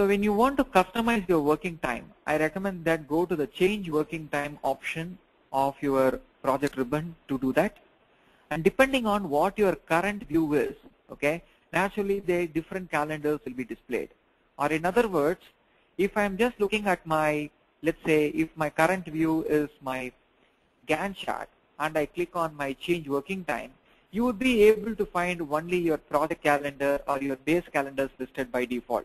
So when you want to customize your working time, I recommend that go to the change working time option of your project ribbon to do that. And depending on what your current view is, okay, naturally the different calendars will be displayed. Or in other words, if I'm just looking at my, let's say if my current view is my Gantt chart and I click on my change working time, you would be able to find only your project calendar or your base calendars listed by default.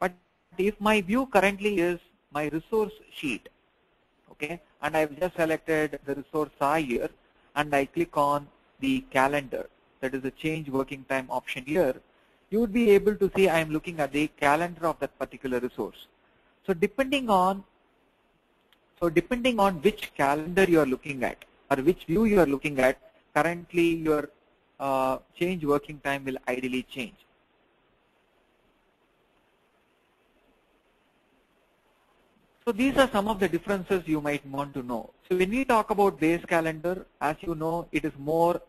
But if my view currently is my resource sheet, okay, and I've just selected the resource here and I click on the calendar, that is the change working time option here, you would be able to see I am looking at the calendar of that particular resource. So depending on which calendar you are looking at or which view you are looking at, currently your change working time will ideally change. So these are some of the differences you might want to know. So when we talk about base calendar, as you know, it is more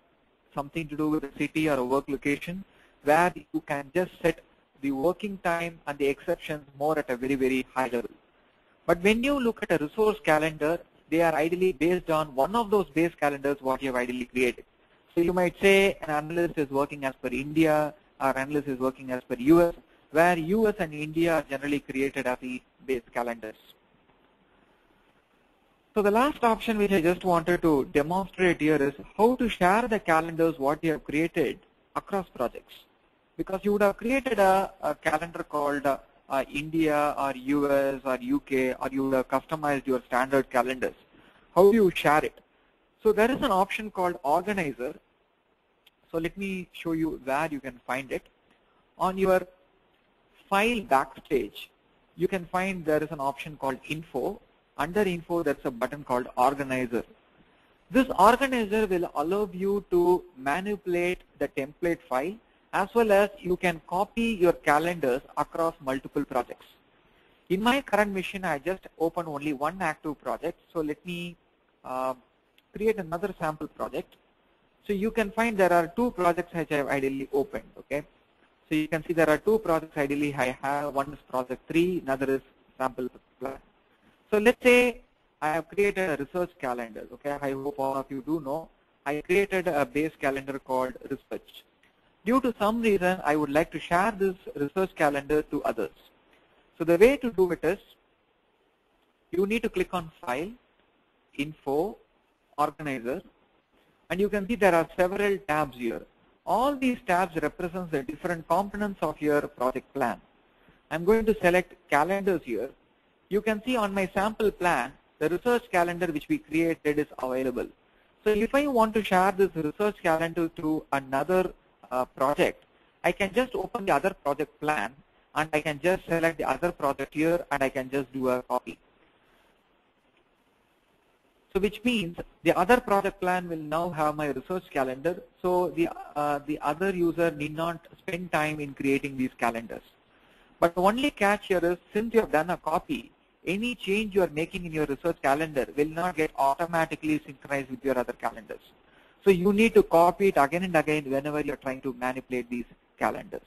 something to do with a city or a work location where you can just set the working time and the exceptions more at a very, very high level. But when you look at a resource calendar, they are ideally based on one of those base calendars what you have ideally created. So you might say an analyst is working as per India or analyst is working as per US, where US and India are generally created as the base calendars. So the last option which I just wanted to demonstrate here is how to share the calendars what you have created across projects. Because you would have created a calendar called India or US or UK, or you would have customized your standard calendars. How do you share it? So there is an option called Organizer. So let me show you where you can find it. On your file backstage, you can find there is an option called Info. Under Info, there's a button called Organizer. This Organizer will allow you to manipulate the template file, as well as you can copy your calendars across multiple projects. In my current mission, I just opened only one active project. So let me create another sample project. So you can find there are two projects which I have ideally opened. Okay, so you can see there are two projects ideally I have. One is project 3, another is sample plan. So let's say I have created a research calendar, okay, I hope all of you do know. I created a base calendar called research. Due to some reason, I would like to share this research calendar to others. So the way to do it is, you need to click on File, Info, Organizer, and you can see there are several tabs here. All these tabs represent the different components of your project plan. I'm going to select Calendars here. You can see on my sample plan, the research calendar which we created is available. So if I want to share this research calendar to another project, I can just open the other project plan and I can just select the other project here and I can just do a copy. So which means the other project plan will now have my research calendar, so the other user need not spend time in creating these calendars. But the only catch here is, since you have done a copy, any change you are making in your research calendar will not get automatically synchronized with your other calendars. So you need to copy it again and again whenever you are trying to manipulate these calendars.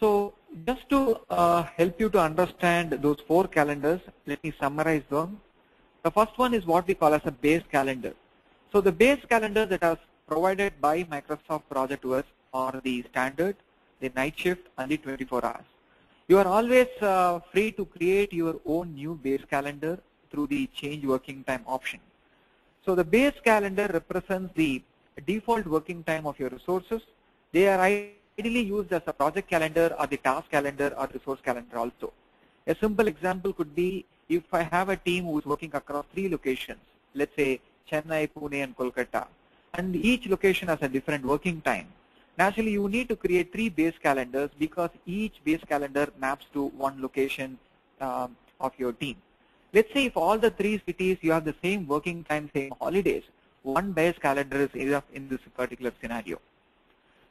So just to help you to understand those four calendars, let me summarize them. The first one is what we call as a base calendar. So the base calendar that was provided by Microsoft Project to us are the standard, the night shift, and the 24 hours. You are always free to create your own new base calendar through the change working time option. So the base calendar represents the default working time of your resources. They are ideally used as a project calendar or the task calendar or resource calendar also. A simple example could be if I have a team who is working across 3 locations, let's say Chennai, Pune, and Kolkata, and each location has a different working time. Naturally, you need to create 3 base calendars because each base calendar maps to one location of your team. Let's say if all the 3 cities you have the same working time, same holidays, one base calendar is enough in this particular scenario.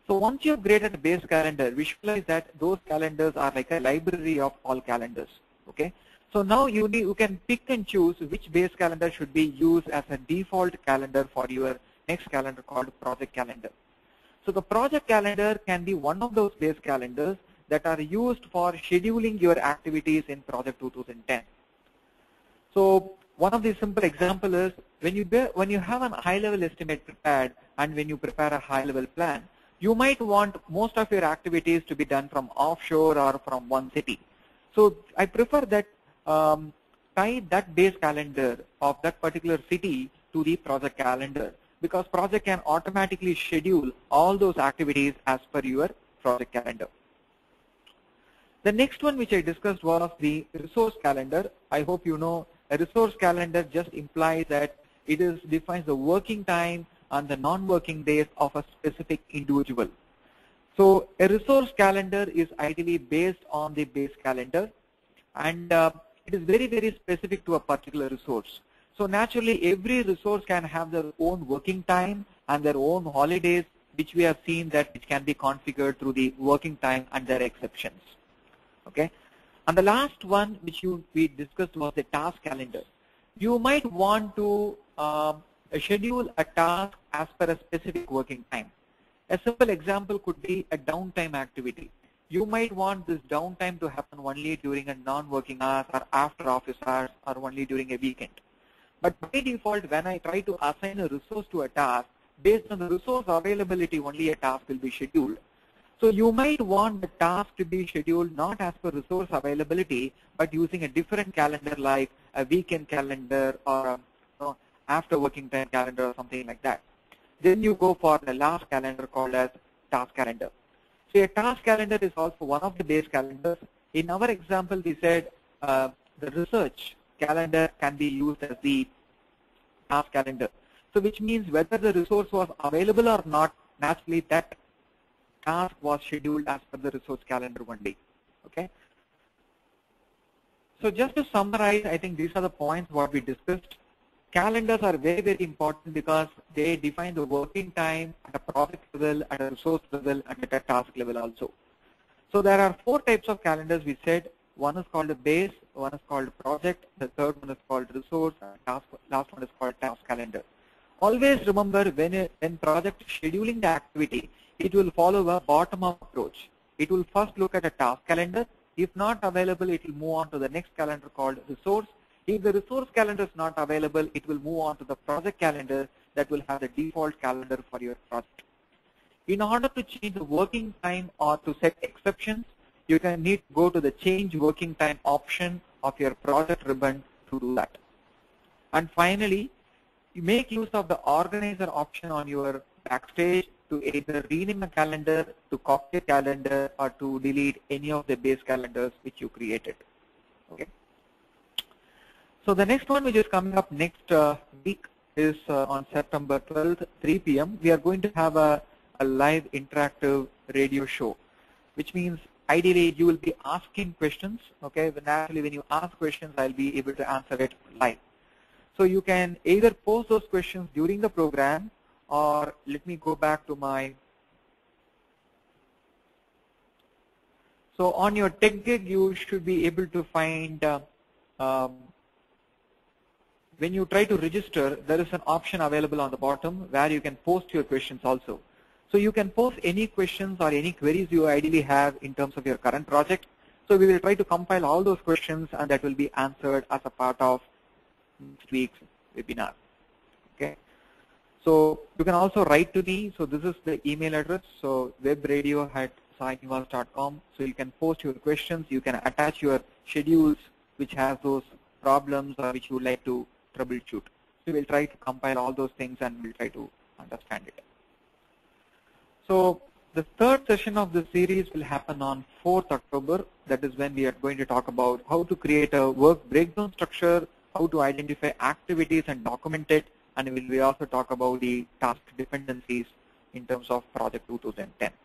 So once you have created a base calendar, visualize that those calendars are like a library of all calendars. Okay. So now you can pick and choose which base calendar should be used as a default calendar for your next calendar called project calendar. So the project calendar can be one of those base calendars that are used for scheduling your activities in Project 2010. So one of the simple example is when you have a high-level estimate prepared and when you prepare a high-level plan, you might want most of your activities to be done from offshore or from one city. So I prefer that tie that base calendar of that particular city to the project calendar, because project can automatically schedule all those activities as per your project calendar. The next one which I discussed was the resource calendar. I hope you know a resource calendar just implies that it defines the working time and the non-working days of a specific individual. So a resource calendar is ideally based on the base calendar, and it is very, very specific to a particular resource. So naturally, every resource can have their own working time and their own holidays, which we have seen that it can be configured through the working time and their exceptions. Okay. And the last one which we discussed was the task calendar. You might want to schedule a task as per a specific working time. A simple example could be a downtime activity. You might want this downtime to happen only during a non-working hours or after office hours or only during a weekend. But by default, when I try to assign a resource to a task, based on the resource availability, only a task will be scheduled. So you might want the task to be scheduled not as per resource availability, but using a different calendar like a weekend calendar or after working time calendar or something like that. Then you go for the last calendar called as task calendar. So a task calendar is also one of the base calendars. In our example, we said the research calendar can be used as the task calendar. So which means whether the resource was available or not, naturally that task was scheduled as per the resource calendar one day. Okay. So just to summarize, I think these are the points what we discussed. Calendars are very, very important because they define the working time at a project level, at a resource level, and at a task level also. So there are four types of calendars we said. One is called the base, one is called project, the third one is called resource, and task, last one is called task calendar. Always remember when project scheduling the activity, it will follow a bottom-up approach. It will first look at a task calendar. If not available, it will move on to the next calendar called resource. If the resource calendar is not available, it will move on to the project calendar that will have the default calendar for your project. In order to change the working time or to set exceptions, you can need to go to the change working time option of your project ribbon to do that. And finally, you make use of the organizer option on your backstage to either rename a calendar, to copy a calendar, or to delete any of the base calendars which you created. Okay. So the next one which is coming up next week is on September 12th, 3 p.m. We are going to have a live interactive radio show, which means ideally you will be asking questions. Okay, but naturally when you ask questions, I'll be able to answer it live. So you can either post those questions during the program, or let me go back to my. So on your TechGig, you should be able to find when you try to register, there is an option available on the bottom where you can post your questions also. So you can post any questions or any queries you ideally have in terms of your current project. So we will try to compile all those questions, and that will be answered as a part of next week's webinar. Okay. So you can also write to me. So this is the email address. So webradio@sainivas.com. So you can post your questions. You can attach your schedules which have those problems or which you would like to troubleshoot. So we'll try to compile all those things and we'll try to understand it. So the third session of the series will happen on 4th October. That is when we are going to talk about how to create a work breakdown structure, how to identify activities and document it, and we will also talk about the task dependencies in terms of Project 2010.